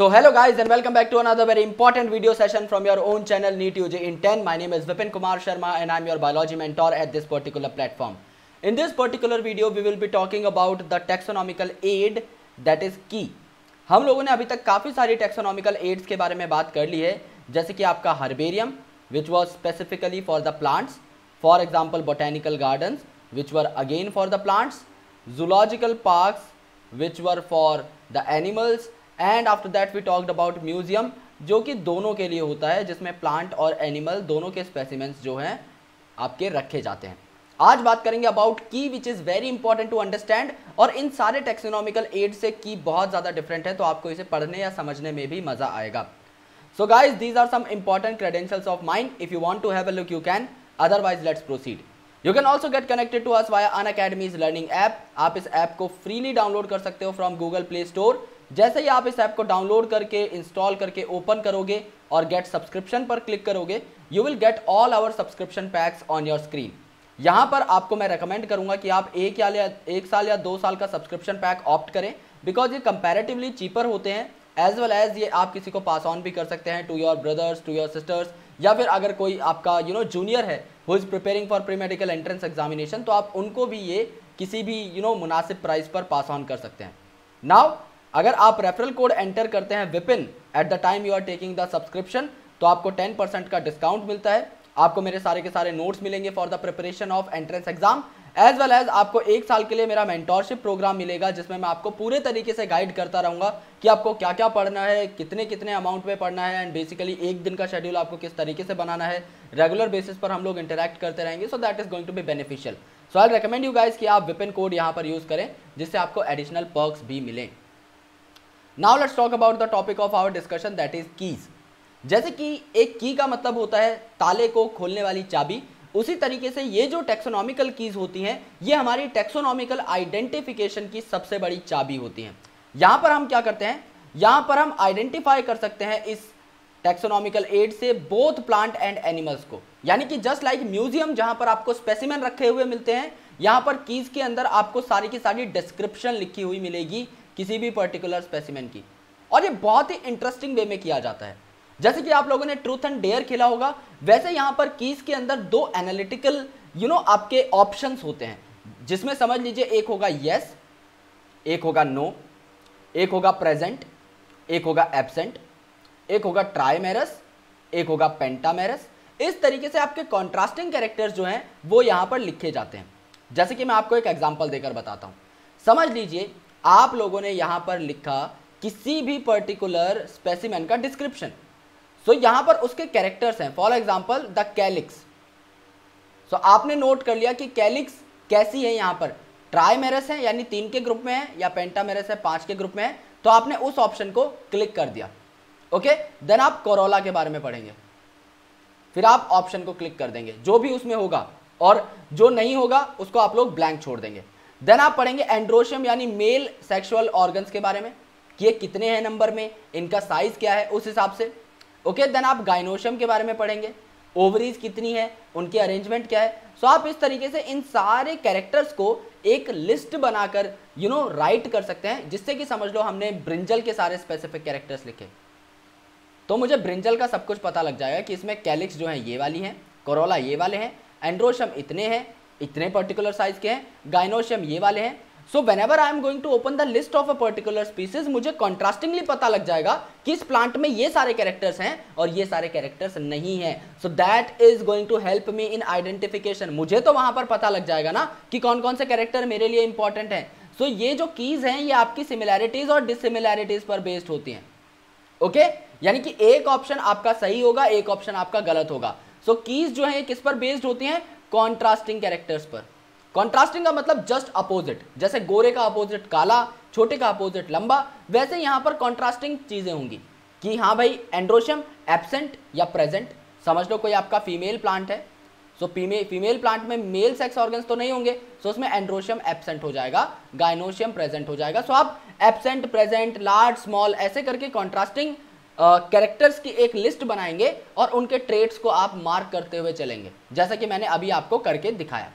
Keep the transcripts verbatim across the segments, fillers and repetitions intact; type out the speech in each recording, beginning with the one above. So hello guys and welcome back to another very important video session from your own channel NEET U G in ten. My name is Vipin Kumar Sharma and I am your biology mentor at this particular platform. In this particular video we will be talking about the taxonomical aid that is key. हम लोगों ने अभी तक काफ़ी सारी taxonomical aids के बारे में बात कर ली है, जैसे कि आपका herbarium which was specifically for the plants, for example botanical gardens which were again for the plants, zoological parks which were for the animals, and after that we talked about museum जो कि दोनों के लिए होता है, जिसमें plant और animal दोनों के स्पेसिमेंट्स जो हैं आपके रखे जाते हैं. आज बात करेंगे अबाउट की which is very important to understand, और इन सारे टैक्सोनॉमिकल एड से की बहुत ज़्यादा डिफरेंट है, तो आपको इसे पढ़ने या समझने में भी मज़ा आएगा. So guys these are some important credentials of mine. If you want to have a look you can, otherwise let's proceed. You can also get connected to us via Unacademy's learning app. आप इस app को freely download कर सकते हो from Google play store. जैसे ही आप इस app को डाउनलोड करके इंस्टॉल करके ओपन करोगे और गेट सब्सक्रिप्शन पर क्लिक करोगे, you will get all our subscription packs on your screen. यहाँ पर आपको मैं रेकमेंड करूँगा कि आप एक या एक साल या दो साल का सब्सक्रिप्शन पैक ऑप्ट करें, बिकॉज ये कंपैरेटिवली चीपर होते हैं, एज वेल एज ये आप किसी को पास ऑन भी कर सकते हैं to your brothers, to your sisters, या फिर अगर कोई आपका यू नो जूनियर है who is preparing for pre medical entrance examination, तो आप उनको भी ये किसी भी यू नो मुनासिब प्राइस पर पास ऑन कर सकते हैं. नाउ अगर आप रेफरल कोड एंटर करते हैं Vipin at the time you are taking the subscription, तो आपको टेन परसेंट का डिस्काउंट मिलता है. आपको मेरे सारे के सारे नोट्स मिलेंगे for the preparation of entrance exam, as well as आपको एक साल के लिए मेरा मेंटोरशिप प्रोग्राम मिलेगा, जिसमें मैं आपको पूरे तरीके से गाइड करता रहूँगा कि आपको क्या क्या पढ़ना है, कितने कितने अमाउंट में पढ़ना है, एंड बेसिकली एक दिन का शेड्यूल आपको किस तरीके से बनाना है. रेगुलर बेसिस पर हम लोग इंटरेक्ट करते रहेंगे, so that is going to be beneficial. So I recommend you guys कि आप विपिन कोड यहाँ पर यूज़ करें, जिससे आपको एडिशनल पर्क्स भी मिलें. Now let's talk about the topic of our discussion that is keys. जैसे कि एक की का मतलब होता है ताले को खोलने वाली चाबी, उसी तरीके से ये जो टैक्सोनॉमिकल कीज़ होती हैं ये हमारी टैक्सोनॉमिकल आइडेंटिफिकेशन की सबसे बड़ी चाबी होती हैं. यहाँ पर हम क्या करते हैं, यहाँ पर हम आइडेंटिफाई कर सकते हैं इस टैक्सोनॉमिकल एड से बोथ प्लांट एंड एनिमल्स को, यानी कि जस्ट लाइक म्यूजियम जहाँ पर आपको स्पेसिमेन रखे हुए मिलते हैं, यहाँ पर कीज़ के अंदर आपको सारी की सारी डिस्क्रिप्शन लिखी हुई मिलेगी किसी भी पर्टिकुलर स्पेसिमेन की, और ये बहुत ही इंटरेस्टिंग वे में किया जाता है. जैसे कि आप लोगों ने ट्रूथ एंड डेयर खेला होगा, वैसे यहाँ पर कीज के अंदर दो एनालिटिकल यू नो आपके ऑप्शंस होते हैं, जिसमें समझ लीजिए एक होगा येस, एक होगा नो, एक होगा प्रेजेंट, एक होगा एब्सेंट, एक होगा ट्राइमेरस, एक होगा पेंटामेरस. इस तरीके से आपके कॉन्ट्रास्टिंग कैरेक्टर्स जो हैं वो यहाँ पर लिखे जाते हैं. जैसे कि मैं आपको एक एग्जाम्पल देकर बताता हूँ. समझ लीजिए आप लोगों ने यहाँ पर लिखा किसी भी पर्टिकुलर स्पेसिमेन का डिस्क्रिप्शन. सो so, यहाँ पर उसके कैरेक्टर्स हैं, for example the calyx. So आपने नोट कर लिया कि कैलिक्स कैसी है, यहाँ पर ट्राइमेरस है यानी तीन के ग्रुप में है, या पेंटामेरस है पाँच के ग्रुप में है, तो आपने उस ऑप्शन को क्लिक कर दिया. Okay okay? देन आप कोरोला के बारे में पढ़ेंगे, फिर आप ऑप्शन को क्लिक कर देंगे जो भी उसमें होगा, और जो नहीं होगा उसको आप लोग ब्लैंक छोड़ देंगे. देन आप पढ़ेंगे एंड्रोशियम यानी मेल सेक्सुअल ऑर्गन्स के बारे में कि ये कितने हैं नंबर में, इनका साइज क्या है उस हिसाब से. ओके okay, देन आप गाइनोशियम के बारे में पढ़ेंगे, ओवरीज कितनी है, उनकी अरेंजमेंट क्या है. सो so आप इस तरीके से इन सारे कैरेक्टर्स को एक लिस्ट बनाकर यू नो राइट कर सकते हैं, जिससे कि समझ लो हमने ब्रिंजल के सारे स्पेसिफिक कैरेक्टर्स लिखे, तो मुझे ब्रिंजल का सब कुछ पता लग जाएगा कि इसमें कैलिक्स जो हैं ये वाली हैं, कोरोला ये वाले हैं, एंड्रोशियम इतने हैं, इतने पर्टिकुलर साइज के हैं, गाइनोशियम ये वाले हैं. So whenever I am going to open the list of a particular species, मुझे कॉन्ट्रास्टिंगली पता लग जाएगा कि इस प्लांट में ये सारे कैरेक्टर्स हैं और ये सारे कैरेक्टर्स नहीं हैं. So that is going to help me in identification. मुझे तो वहां पर पता लग जाएगा ना कि कौन कौन से कैरेक्टर मेरे लिए इंपॉर्टेंट हैं. सो so ये जो कीज हैं ये आपकी सिमिलैरिटीज और डिसिमिलैरिटीज पर बेस्ड होती हैं. Okay okay? यानी कि एक ऑप्शन आपका सही होगा, एक ऑप्शन आपका गलत होगा. सो so कीज जो है किस पर बेस्ड होती हैं, कॉन्ट्रास्टिंग कैरेक्टर्स पर. कॉन्ट्रास्टिंग का मतलब जस्ट अपोजिट, जैसे गोरे का अपोजिट काला, छोटे का अपोजिट लंबा, वैसे यहाँ पर कॉन्ट्रास्टिंग चीज़ें होंगी कि हाँ भाई एंड्रोशियम एब्सेंट या प्रेजेंट. समझ लो कोई आपका फीमेल प्लांट है, सो फीमेल फीमेल प्लांट में मेल सेक्स ऑर्गन्स तो नहीं होंगे, सो उसमें एंड्रोशियम एब्सेंट हो जाएगा, गाइनोशियम प्रेजेंट हो जाएगा. सो आप एब्सेंट, प्रेजेंट, लार्ज, स्मॉल ऐसे करके कॉन्ट्रास्टिंग कैरेक्टर्स uh, की एक लिस्ट बनाएंगे और उनके ट्रेट्स को आप मार्क करते हुए चलेंगे, जैसा कि मैंने अभी आपको करके दिखाया.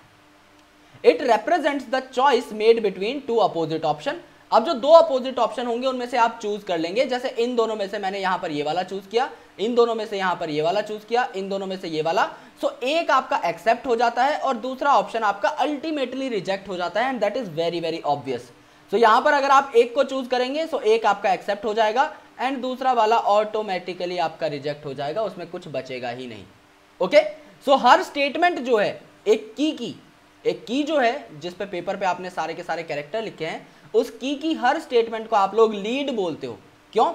It represents the choice made between two opposite option. अब जो दो अपोजिट ऑप्शन होंगे उनमें से आप चूज कर लेंगे। जैसे इन दोनों में से मैंने यहाँ पर ये वाला चूज किया, इन दोनों में से यहाँ पर ये वाला चूज किया, इन दोनों में से ये वाला। सो so, एक आपका एक्सेप्ट हो जाता है और दूसरा ऑप्शन आपका अल्टीमेटली रिजेक्ट हो जाता है, and that is very very obvious. So यहाँ पर अगर आप एक को चूज करेंगे सो so एक आपका एक्सेप्ट हो जाएगा एंड दूसरा वाला ऑटोमेटिकली आपका रिजेक्ट हो जाएगा, उसमें कुछ बचेगा ही नहीं। Okay okay? सो so, हर स्टेटमेंट जो है एक की की एक की जो है जिस पे पेपर पे आपने सारे के सारे कैरेक्टर लिखे हैं, उस की की हर स्टेटमेंट को आप लोग लीड बोलते हो। क्यों?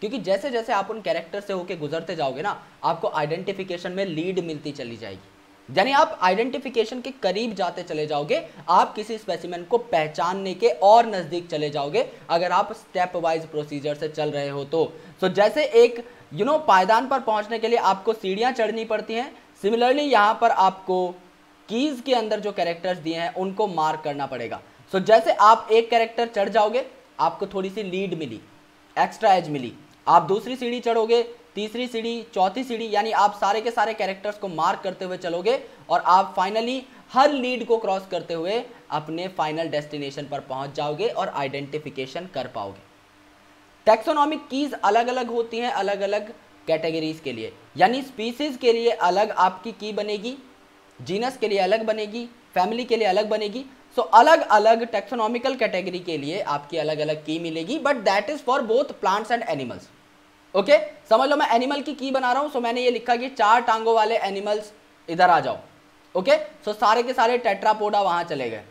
क्योंकि जैसे जैसे आप उन कैरेक्टर से होके गुजरते जाओगे ना, आपको आइडेंटिफिकेशन में लीड मिलती चली जाएगी, यानी आप आइडेंटिफिकेशन के करीब जाते चले जाओगे, आप किसी स्पेसिमेन को पहचानने के और नज़दीक चले जाओगे अगर आप स्टेप वाइज प्रोसीजर से चल रहे हो तो। सो so, जैसे एक यू नो पायदान पर पहुँचने के लिए आपको सीढ़ियाँ चढ़नी पड़ती हैं, सिमिलरली यहाँ पर आपको कीज के अंदर जो कैरेक्टर्स दिए हैं उनको मार्क करना पड़ेगा। सो so, जैसे आप एक कैरेक्टर चढ़ जाओगे आपको थोड़ी सी लीड मिली, एक्स्ट्रा एज मिली, आप दूसरी सीढ़ी चढ़ोगे, तीसरी सीढ़ी, चौथी सीढ़ी, यानी आप सारे के सारे कैरेक्टर्स को मार्क करते हुए चलोगे और आप फाइनली हर लीड को क्रॉस करते हुए अपने फाइनल डेस्टिनेशन पर पहुंच जाओगे और आइडेंटिफिकेशन कर पाओगे। टैक्सोनॉमिक कीज अलग अलग होती हैं अलग अलग कैटेगरीज के लिए, यानी स्पीसीज के लिए अलग आपकी की बनेगी, जीनस के लिए अलग बनेगी, फैमिली के लिए अलग बनेगी। सो so, अलग अलग टैक्सोनॉमिकल कैटेगरी के लिए आपकी अलग अलग की मिलेगी, but that is for both plants and animals. Okay, समझ लो मैं एनिमल की की बना रहा हूँ। सो so, मैंने ये लिखा कि चार टांगों वाले एनिमल्स इधर आ जाओ। Okay okay? सो so, सारे के सारे टेट्रापोडा वहां चले गए।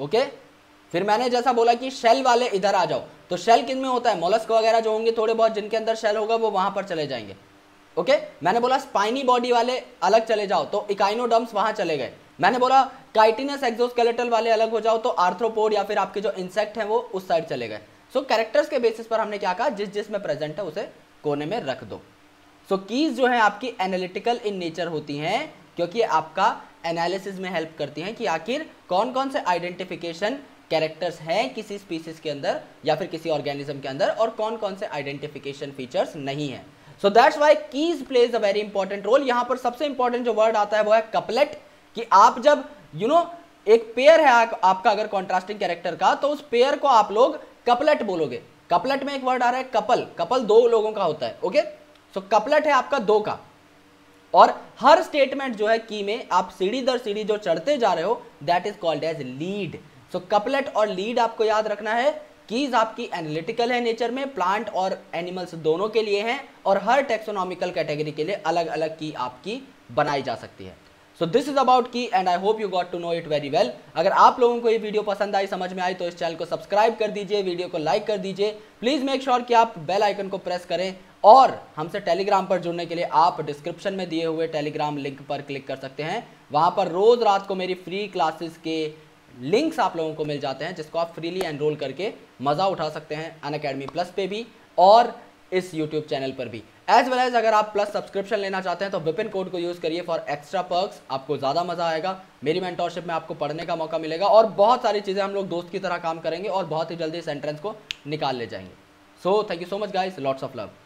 Okay okay? फिर मैंने जैसा बोला कि शेल वाले इधर आ जाओ, तो शेल किन में होता है, मोलस्क वगैरह जो होंगे थोड़े बहुत जिनके अंदर शेल होगा वो वहां पर चले जाएंगे। Okay okay? मैंने बोला स्पाइनी बॉडी वाले अलग चले जाओ, तो इकाइनोडर्म्स वहाँ चले गए। मैंने बोला काइटिनस एक्सोस्केलेटल वाले अलग हो जाओ, तो आर्थ्रोपोड या फिर आपके जो इंसेक्ट हैं वो उस साइड चले गए। सो so, कैरेक्टर्स के बेसिस पर हमने क्या कहा, जिस जिस में प्रेजेंट है उसे कोने में रख दो। सो so, कीज जो है आपकी एनालिटिकल इन नेचर होती हैं, क्योंकि आपका एनालिसिस में हेल्प करती हैं कि आखिर कौन कौन से आइडेंटिफिकेशन कैरेक्टर्स हैं किसी स्पीसीज के अंदर या फिर किसी ऑर्गेनिज्म के अंदर और कौन कौन से आइडेंटिफिकेशन फीचर्स नहीं हैं। So that's why keys plays a very important role. यहाँ पर सबसे इंपॉर्टेंट जो वर्ड आता है वो है कपलेट, कि आप जब यू you नो know, एक पेयर है आप, आपका अगर कॉन्ट्रास्टिंग कैरेक्टर का, तो उस पेयर को आप लोग कपलेट बोलोगे। कपलेट में एक वर्ड आ रहा है कपल, कपल दो लोगों का होता है। Okay okay? So so, couplet है आपका दो का, और हर स्टेटमेंट जो है की में आप सीढ़ी दर सीढ़ी जो चढ़ते जा रहे हो that is called as lead. So couplet और लीड आपको याद रखना है। कीज आपकी एनालिटिकल है नेचर में, प्लांट और एनिमल्स दोनों के लिए हैं, और हर टैक्सोनॉमिकल कैटेगरी के लिए अलग अलग की आपकी बनाई जा सकती है। So this is about key and I hope you got to know it very well. अगर आप लोगों को ये वीडियो पसंद आई, समझ में आई, तो इस चैनल को सब्सक्राइब कर दीजिए, वीडियो को लाइक कर दीजिए। प्लीज मेक श्योर कि आप बेल आइकन को प्रेस करें, और हमसे टेलीग्राम पर जुड़ने के लिए आप डिस्क्रिप्शन में दिए हुए टेलीग्राम लिंक पर क्लिक कर सकते हैं। वहाँ पर रोज रात को मेरी फ्री क्लासेस के लिंक्स आप लोगों को मिल जाते हैं, जिसको आप फ्रीली एनरोल करके मज़ा उठा सकते हैं अनअकैडमी प्लस पे भी और इस यूट्यूब चैनल पर भी। एज वेल एज अगर आप प्लस सब्सक्रिप्शन लेना चाहते हैं तो विपिन कोड को यूज़ करिए फॉर एक्स्ट्रा पर्क्स, आपको ज़्यादा मज़ा आएगा। मेरी मेंटोरशिप में आपको पढ़ने का मौका मिलेगा और बहुत सारी चीज़ें हम लोग दोस्त की तरह काम करेंगे और बहुत ही जल्दी इस एंट्रेंस को निकाल ले जाएंगे। So thank you so much guys, lots of love.